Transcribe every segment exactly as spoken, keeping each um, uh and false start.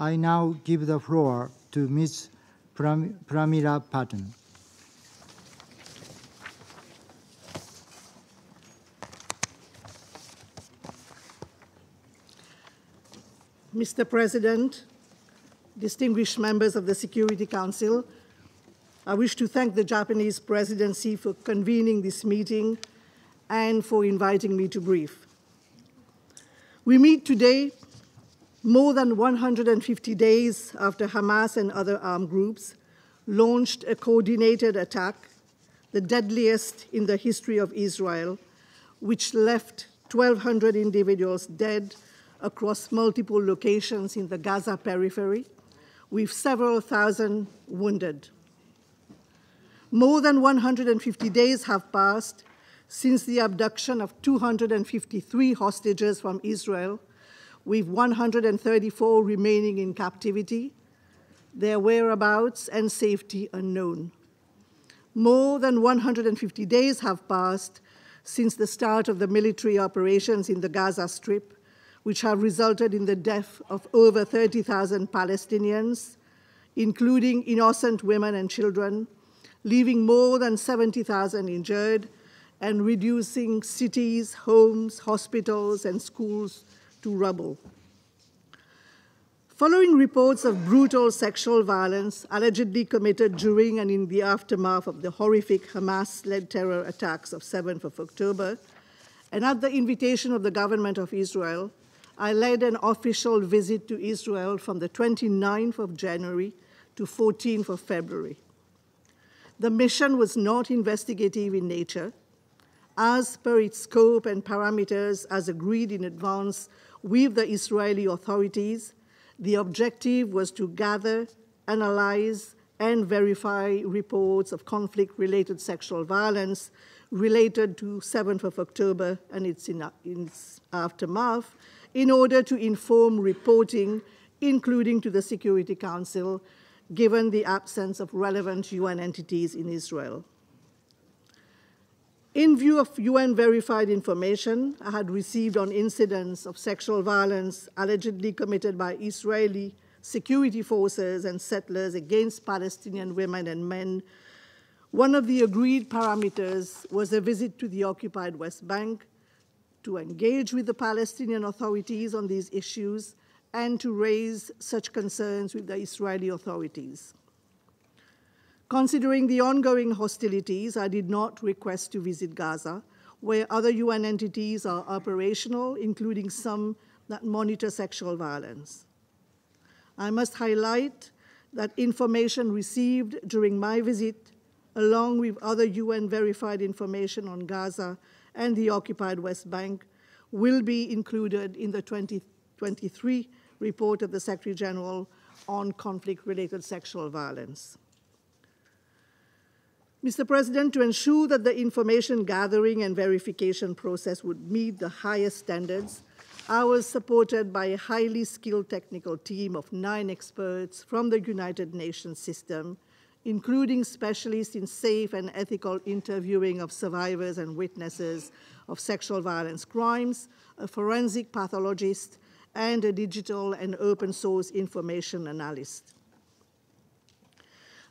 I now give the floor to Miz Pram Pramila Patten. Mister President, distinguished members of the Security Council, I wish to thank the Japanese presidency for convening this meeting and for inviting me to brief. We meet today more than one hundred fifty days after Hamas and other armed groups launched a coordinated attack, the deadliest in the history of Israel, which left twelve hundred individuals dead across multiple locations in the Gaza periphery, with several thousand wounded. More than one hundred fifty days have passed since the abduction of two hundred fifty-three hostages from Israel, with one hundred thirty-four remaining in captivity, their whereabouts and safety unknown. More than one hundred fifty days have passed since the start of the military operations in the Gaza Strip, which have resulted in the death of over thirty thousand Palestinians, including innocent women and children, leaving more than seventy thousand injured and reducing cities, homes, hospitals, and schools to rubble. Following reports of brutal sexual violence allegedly committed during and in the aftermath of the horrific Hamas-led terror attacks of seventh of October, and at the invitation of the government of Israel, I led an official visit to Israel from the twenty-ninth of January to fourteenth of February. The mission was not investigative in nature. As per its scope and parameters as agreed in advance with the Israeli authorities, the objective was to gather, analyze, and verify reports of conflict-related sexual violence related to seventh of October and its, in, its aftermath, in order to inform reporting, including to the Security Council, given the absence of relevant U N entities in Israel. In view of U N-verified information I had received on incidents of sexual violence allegedly committed by Israeli security forces and settlers against Palestinian women and men, one of the agreed parameters was a visit to the occupied West Bank to engage with the Palestinian authorities on these issues and to raise such concerns with the Israeli authorities. Considering the ongoing hostilities, I did not request to visit Gaza, where other U N entities are operational, including some that monitor sexual violence. I must highlight that information received during my visit, along with other U N-verified information on Gaza and the occupied West Bank, will be included in the twenty twenty-three report of the Secretary-General on conflict-related sexual violence. Mister President, to ensure that the information gathering and verification process would meet the highest standards, I was supported by a highly skilled technical team of nine experts from the United Nations system, including specialists in safe and ethical interviewing of survivors and witnesses of sexual violence crimes, a forensic pathologist, and a digital and open source information analyst.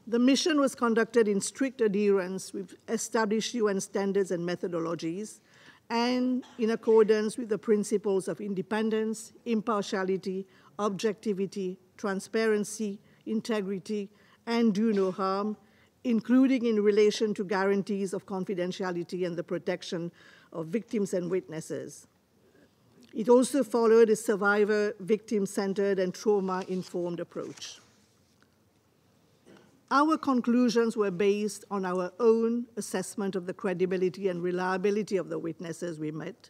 The mission was conducted in strict adherence with established U N standards and methodologies, and in accordance with the principles of independence, impartiality, objectivity, transparency, integrity, and do no harm, including in relation to guarantees of confidentiality and the protection of victims and witnesses. It also followed a survivor, victim-centered, and trauma-informed approach. Our conclusions were based on our own assessment of the credibility and reliability of the witnesses we met,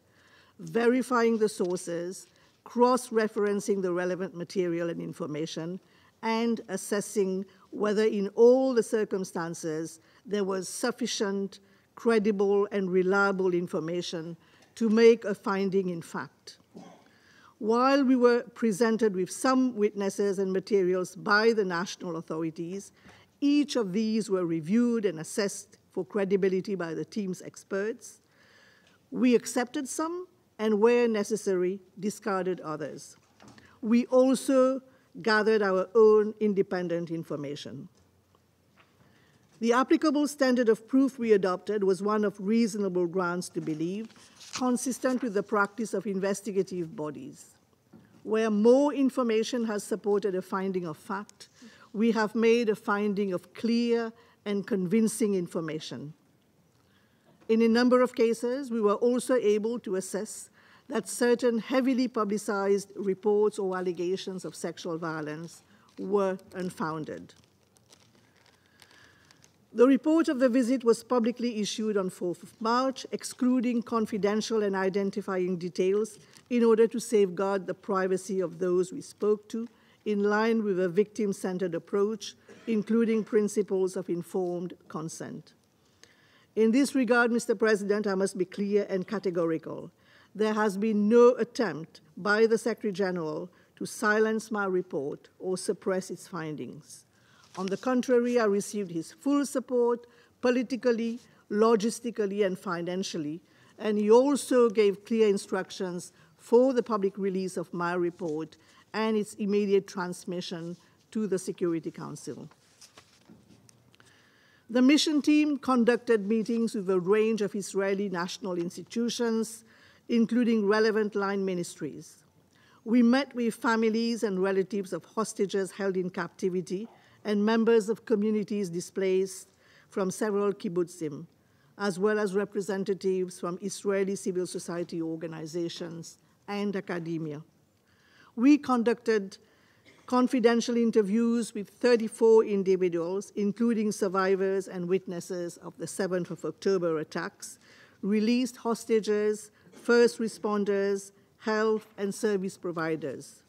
verifying the sources, cross-referencing the relevant material and information, and assessing whether in all the circumstances there was sufficient, credible, and reliable information to make a finding in fact. While we were presented with some witnesses and materials by the national authorities, each of these were reviewed and assessed for credibility by the team's experts. We accepted some and, where necessary, discarded others. We also gathered our own independent information. The applicable standard of proof we adopted was one of reasonable grounds to believe, consistent with the practice of investigative bodies. Where more information has supported a finding of fact, we have made a finding of clear and convincing information. In a number of cases, we were also able to assess that certain heavily publicized reports or allegations of sexual violence were unfounded. The report of the visit was publicly issued on fourth of March, excluding confidential and identifying details in order to safeguard the privacy of those we spoke to, in line with a victim-centered approach, including principles of informed consent. In this regard, Mister President, I must be clear and categorical. There has been no attempt by the Secretary-General to silence my report or suppress its findings. On the contrary, I received his full support politically, logistically, and financially, and he also gave clear instructions for the public release of my report and its immediate transmission to the Security Council. The mission team conducted meetings with a range of Israeli national institutions, including relevant line ministries. We met with families and relatives of hostages held in captivity and members of communities displaced from several kibbutzim, as well as representatives from Israeli civil society organizations and academia. We conducted confidential interviews with thirty-four individuals, including survivors and witnesses of the seventh of October attacks, released hostages, first responders, health and service providers.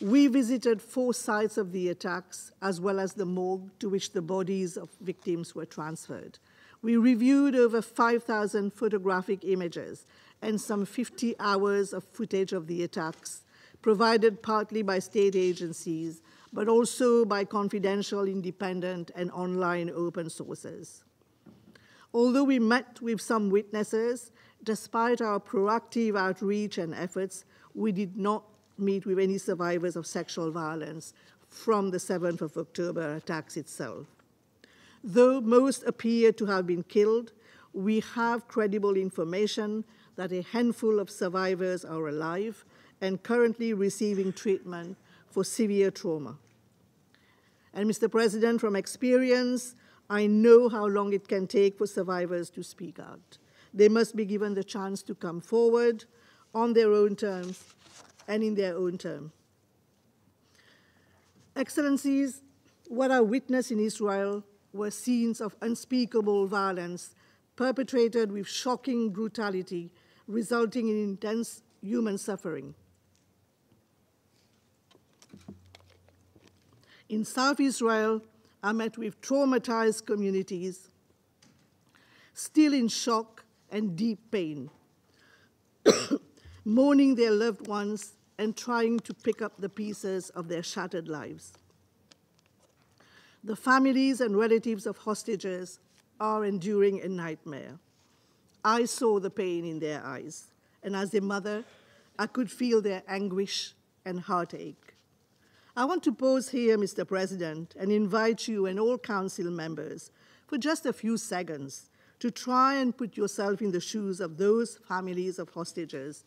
We visited four sites of the attacks, as well as the morgue to which the bodies of victims were transferred. We reviewed over five thousand photographic images and some fifty hours of footage of the attacks, provided partly by state agencies, but also by confidential, independent, and online open sources. Although we met with some witnesses, despite our proactive outreach and efforts, we did not meet with any survivors of sexual violence from the seventh of October attacks itself. Though most appear to have been killed, we have credible information that a handful of survivors are alive and currently receiving treatment for severe trauma. And Mister President, from experience, I know how long it can take for survivors to speak out. They must be given the chance to come forward on their own terms and in their own term. Excellencies, what I witnessed in Israel were scenes of unspeakable violence perpetrated with shocking brutality, resulting in intense human suffering. In South Israel, I met with traumatized communities, still in shock and deep pain, mourning their loved ones and trying to pick up the pieces of their shattered lives. The families and relatives of hostages are enduring a nightmare. I saw the pain in their eyes, and as a mother, I could feel their anguish and heartache. I want to pause here, Mister President, and invite you and all council members for just a few seconds to try and put yourself in the shoes of those families of hostages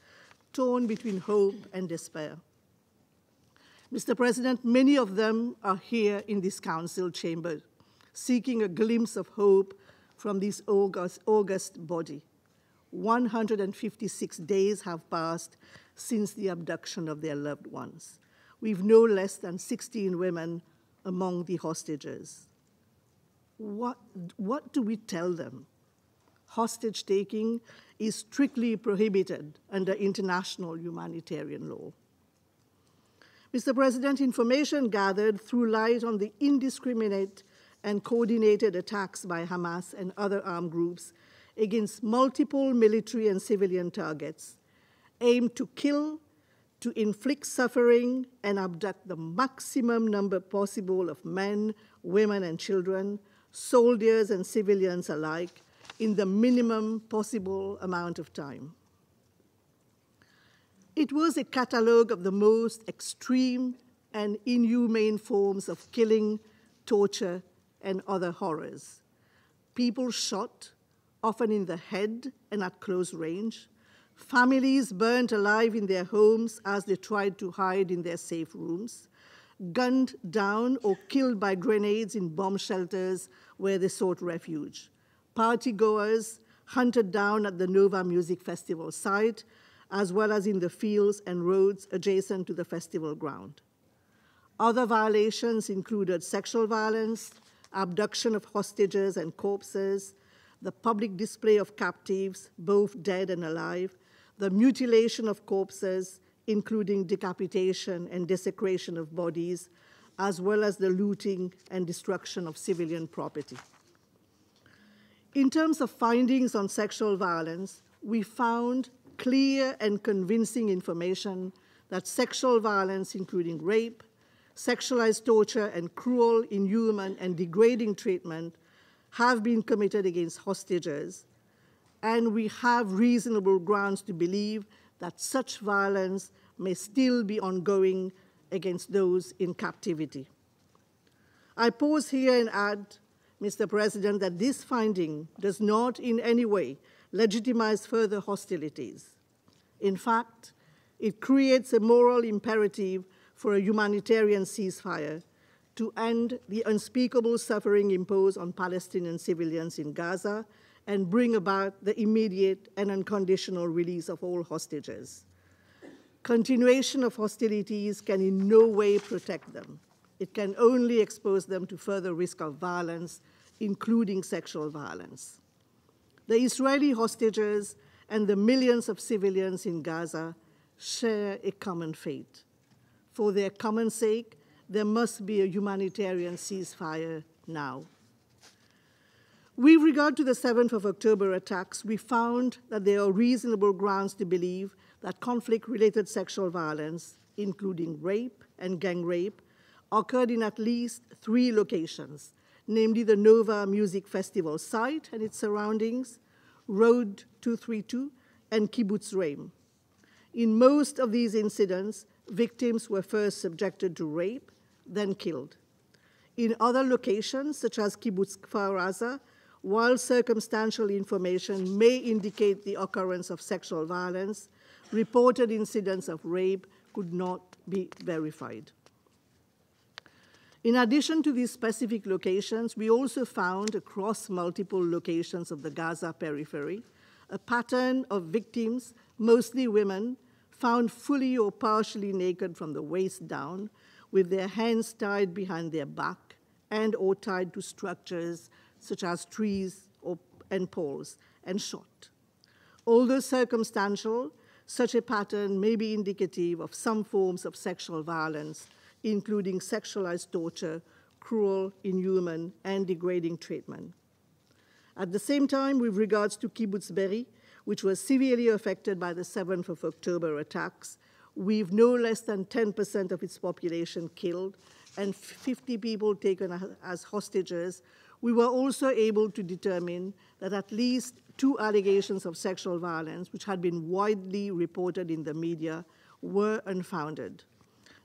torn between hope and despair. Mister President, many of them are here in this council chamber, seeking a glimpse of hope from this august, august body. one hundred fifty-six days have passed since the abduction of their loved ones, with no less than sixteen women among the hostages. What, what do we tell them? Hostage-taking is strictly prohibited under international humanitarian law. Mister President, information gathered threw light on the indiscriminate and coordinated attacks by Hamas and other armed groups against multiple military and civilian targets, aimed to kill, to inflict suffering, and abduct the maximum number possible of men, women, and children, soldiers and civilians alike, in the minimum possible amount of time. It was a catalogue of the most extreme and inhumane forms of killing, torture, and other horrors. People shot, often in the head and at close range. Families burnt alive in their homes as they tried to hide in their safe rooms. Gunned down or killed by grenades in bomb shelters where they sought refuge. Partygoers hunted down at the Nova Music Festival site, as well as in the fields and roads adjacent to the festival ground. Other violations included sexual violence, abduction of hostages and corpses, the public display of captives, both dead and alive, the mutilation of corpses, including decapitation and desecration of bodies, as well as the looting and destruction of civilian property. In terms of findings on sexual violence, we found clear and convincing information that sexual violence, including rape, sexualized torture, and cruel, inhuman, and degrading treatment have been committed against hostages, and we have reasonable grounds to believe that such violence may still be ongoing against those in captivity. I pause here and add, Mister President, that this finding does not in any way legitimize further hostilities. In fact, it creates a moral imperative for a humanitarian ceasefire to end the unspeakable suffering imposed on Palestinian civilians in Gaza and bring about the immediate and unconditional release of all hostages. Continuation of hostilities can in no way protect them. It can only expose them to further risk of violence, including sexual violence. The Israeli hostages and the millions of civilians in Gaza share a common fate. For their common sake, there must be a humanitarian ceasefire now. With regard to the seventh of October attacks, we found that there are reasonable grounds to believe that conflict-related sexual violence, including rape and gang rape, occurred in at least three locations, namely the Nova Music Festival site and its surroundings, Road two thirty-two, and Kibbutz Re'im. In most of these incidents, victims were first subjected to rape, then killed. In other locations, such as Kibbutz Kfar Aza, while circumstantial information may indicate the occurrence of sexual violence, reported incidents of rape could not be verified. In addition to these specific locations, we also found across multiple locations of the Gaza periphery a pattern of victims, mostly women, found fully or partially naked from the waist down, with their hands tied behind their back and or tied to structures such as trees or, and poles, and shot. Although circumstantial, such a pattern may be indicative of some forms of sexual violence, including sexualized torture, cruel, inhuman, and degrading treatment. At the same time, with regards to Kibbutz Beri, which was severely affected by the seventh of October attacks, with no less than ten percent of its population killed and fifty people taken as hostages, we were also able to determine that at least two allegations of sexual violence, which had been widely reported in the media, were unfounded.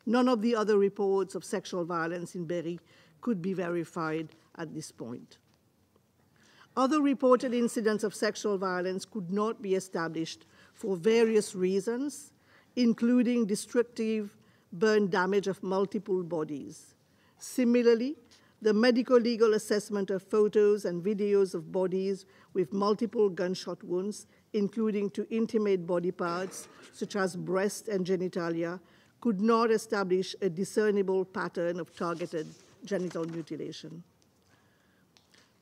None of the other reports of sexual violence in Beri could be verified at this point. Other reported incidents of sexual violence could not be established for various reasons, including destructive burn damage of multiple bodies. Similarly, the medico-legal assessment of photos and videos of bodies with multiple gunshot wounds, including to intimate body parts, such as breast and genitalia, could not establish a discernible pattern of targeted genital mutilation.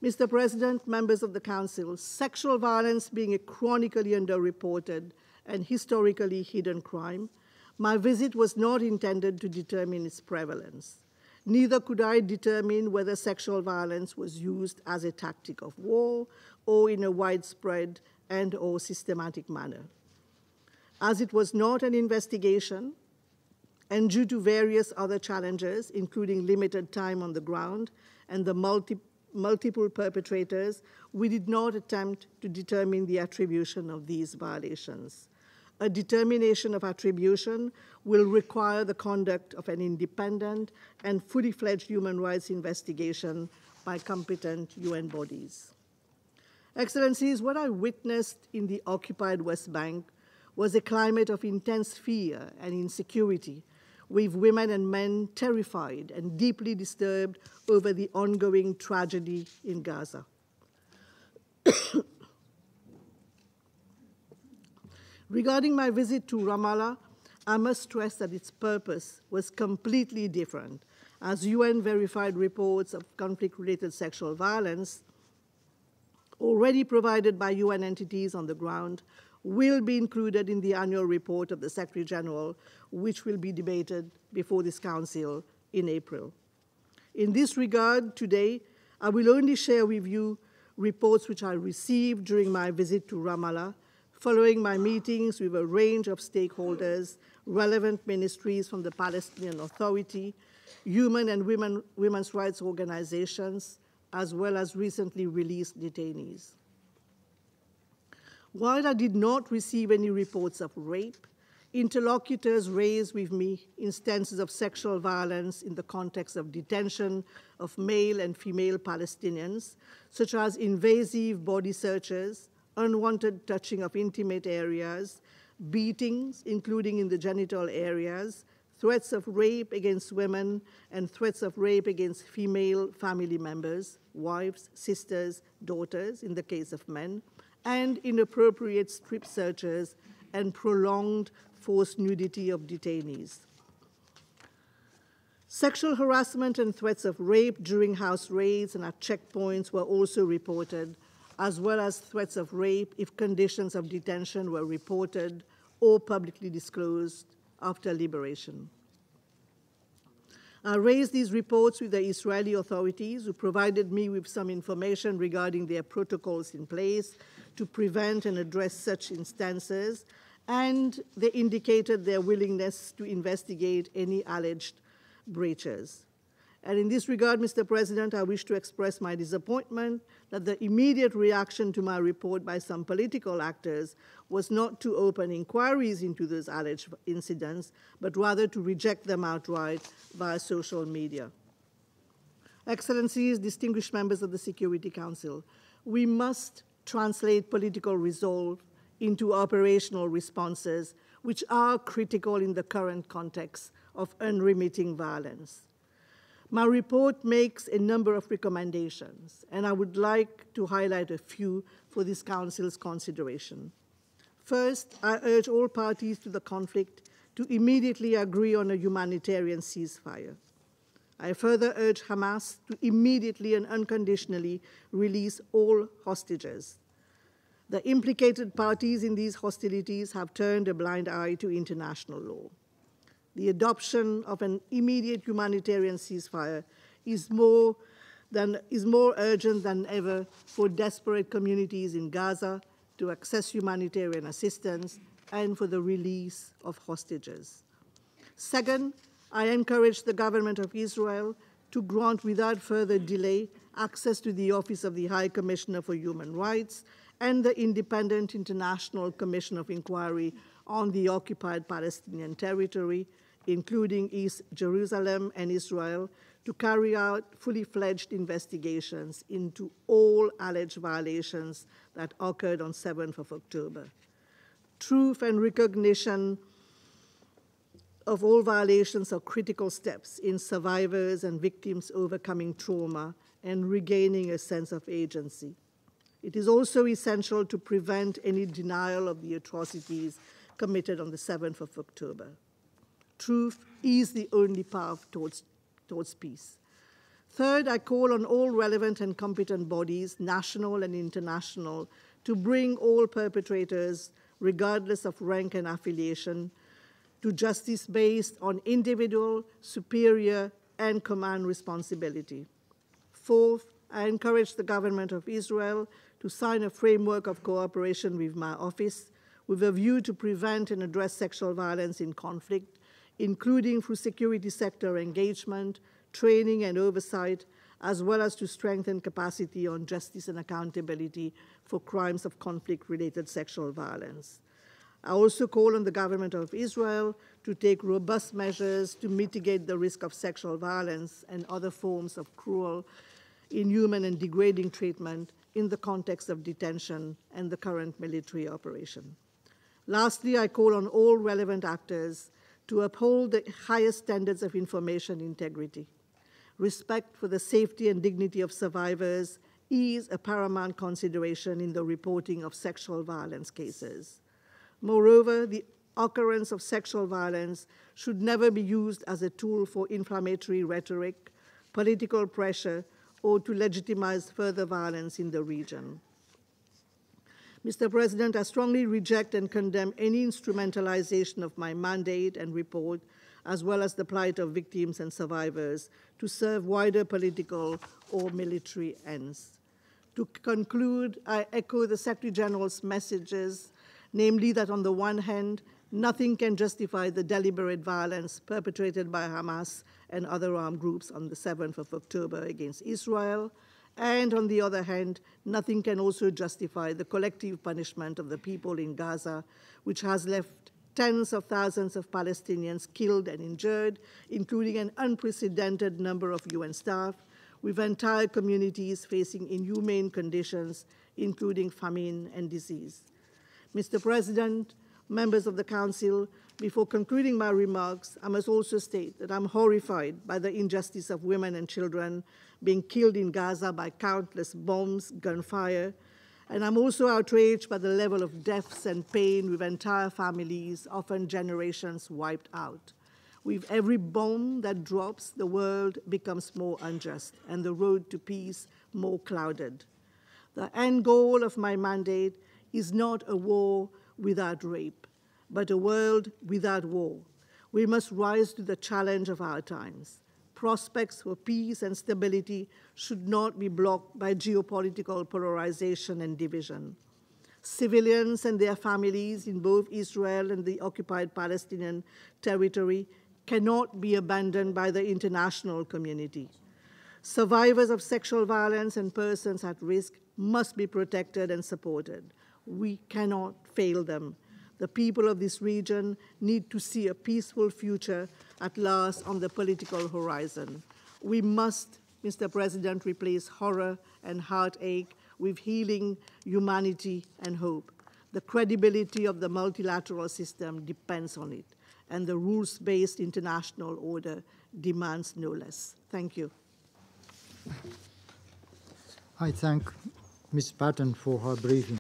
Mister President, members of the Council, sexual violence being a chronically underreported and historically hidden crime, my visit was not intended to determine its prevalence. Neither could I determine whether sexual violence was used as a tactic of war or in a widespread and or systematic manner. As it was not an investigation, and due to various other challenges, including limited time on the ground and the multi multiple perpetrators, we did not attempt to determine the attribution of these violations. a determination of attribution will require the conduct of an independent and fully fledged human rights investigation by competent U N bodies. Excellencies, what I witnessed in the occupied West Bank was a climate of intense fear and insecurity, with women and men terrified and deeply disturbed over the ongoing tragedy in Gaza. Regarding my visit to Ramallah, I must stress that its purpose was completely different, as U N-verified reports of conflict-related sexual violence already provided by U N entities on the ground will be included in the annual report of the Secretary-General, which will be debated before this Council in April. In this regard, today, I will only share with you reports which I received during my visit to Ramallah, following my meetings with a range of stakeholders, relevant ministries from the Palestinian Authority, human and women, women's rights organizations, as well as recently released detainees. While I did not receive any reports of rape, interlocutors raised with me instances of sexual violence in the context of detention of male and female Palestinians, such as invasive body searches, unwanted touching of intimate areas, beatings, including in the genital areas, threats of rape against women, and threats of rape against female family members, wives, sisters, daughters, in the case of men, and inappropriate strip searches and prolonged forced nudity of detainees. Sexual harassment and threats of rape during house raids and at checkpoints were also reported, as well as threats of rape if conditions of detention were reported or publicly disclosed after liberation. I raised these reports with the Israeli authorities, who provided me with some information regarding their protocols in place to prevent and address such instances, and they indicated their willingness to investigate any alleged breaches. And in this regard, Mister President, I wish to express my disappointment that the immediate reaction to my report by some political actors was not to open inquiries into those alleged incidents, but rather to reject them outright via social media. Excellencies, distinguished members of the Security Council, we must translate political resolve into operational responses, which are critical in the current context of unremitting violence. My report makes a number of recommendations, and I would like to highlight a few for this Council's consideration. First, I urge all parties to the conflict to immediately agree on a humanitarian ceasefire. I further urge Hamas to immediately and unconditionally release all hostages. The implicated parties in these hostilities have turned a blind eye to international law. The adoption of an immediate humanitarian ceasefire is more, than, is more urgent than ever for desperate communities in Gaza to access humanitarian assistance and for the release of hostages. Second, I encourage the government of Israel to grant without further delay access to the Office of the High Commissioner for Human Rights and the Independent International Commission of Inquiry on the occupied Palestinian territory, including East Jerusalem and Israel, to carry out fully fledged investigations into all alleged violations that occurred on seventh of October. Truth and recognition of all violations are critical steps in survivors and victims overcoming trauma and regaining a sense of agency. It is also essential to prevent any denial of the atrocities committed on the seventh of October. Truth is the only path towards, towards peace. Third, I call on all relevant and competent bodies, national and international, to bring all perpetrators, regardless of rank and affiliation, to justice based on individual, superior, and command responsibility. Fourth, I encourage the government of Israel to sign a framework of cooperation with my office, with a view to prevent and address sexual violence in conflict, including through security sector engagement, training and oversight, as well as to strengthen capacity on justice and accountability for crimes of conflict-related sexual violence. I also call on the government of Israel to take robust measures to mitigate the risk of sexual violence and other forms of cruel, inhuman, and degrading treatment in the context of detention and the current military operation. Lastly, I call on all relevant actors to uphold the highest standards of information integrity. Respect for the safety and dignity of survivors is a paramount consideration in the reporting of sexual violence cases. Moreover, the occurrence of sexual violence should never be used as a tool for inflammatory rhetoric, political pressure, or to legitimize further violence in the region. Mister President, I strongly reject and condemn any instrumentalization of my mandate and report, as well as the plight of victims and survivors, to serve wider political or military ends. To conclude, I echo the Secretary-General's messages, namely that on the one hand, nothing can justify the deliberate violence perpetrated by Hamas and other armed groups on the seventh of October against Israel, and on the other hand, nothing can also justify the collective punishment of the people in Gaza, which has left tens of thousands of Palestinians killed and injured, including an unprecedented number of U N staff, with entire communities facing inhumane conditions, including famine and disease. Mister President, members of the Council, before concluding my remarks, I must also state that I'm horrified by the injustice of women and children being killed in Gaza by countless bombs, gunfire, and I'm also outraged by the level of deaths and pain with entire families, often generations, wiped out. With every bomb that drops, the world becomes more unjust and the road to peace more clouded. The end goal of my mandate is not a war without rape, but a world without war. We must rise to the challenge of our times. Prospects for peace and stability should not be blocked by geopolitical polarization and division. Civilians and their families in both Israel and the occupied Palestinian territory cannot be abandoned by the international community. Survivors of sexual violence and persons at risk must be protected and supported. We cannot fail them. The people of this region need to see a peaceful future at last on the political horizon. We must, Mister President, replace horror and heartache with healing, humanity, and hope. The credibility of the multilateral system depends on it, and the rules-based international order demands no less. Thank you. I thank Miz Patten for her briefing.